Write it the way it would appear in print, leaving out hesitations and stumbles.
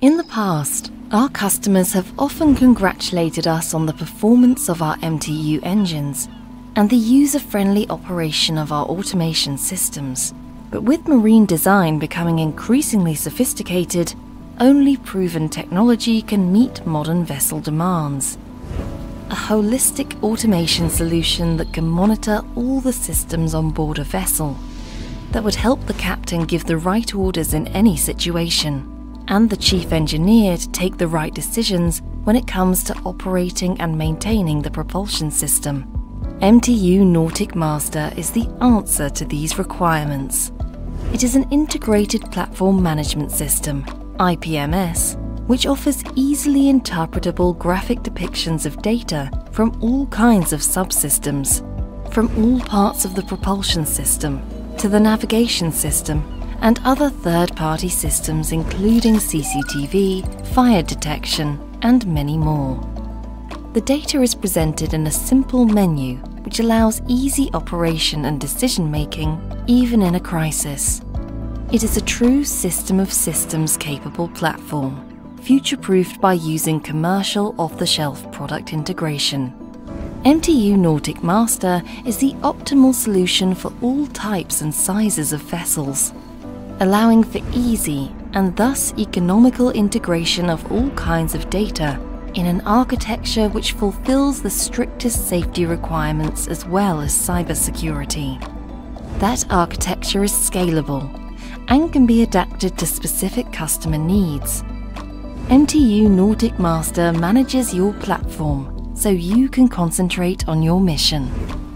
In the past, our customers have often congratulated us on the performance of our MTU engines and the user-friendly operation of our automation systems. But with marine design becoming increasingly sophisticated, only proven technology can meet modern vessel demands. A holistic automation solution that can monitor all the systems on board a vessel, that would help the captain give the right orders in any situation, and the chief engineer to take the right decisions when it comes to operating and maintaining the propulsion system. MTU NautIQ Master is the answer to these requirements. It is an integrated platform management system, IPMS, which offers easily interpretable graphic depictions of data from all kinds of subsystems, from all parts of the propulsion system to the navigation system, and other third-party systems including CCTV, fire detection, and many more. The data is presented in a simple menu which allows easy operation and decision-making even in a crisis. It is a true system of systems capable platform, future-proofed by using commercial off-the-shelf product integration. MTU NautIQ Master is the optimal solution for all types and sizes of vessels, allowing for easy and thus economical integration of all kinds of data in an architecture which fulfills the strictest safety requirements as well as cybersecurity. That architecture is scalable and can be adapted to specific customer needs. MTU NautIQ Master manages your platform so you can concentrate on your mission.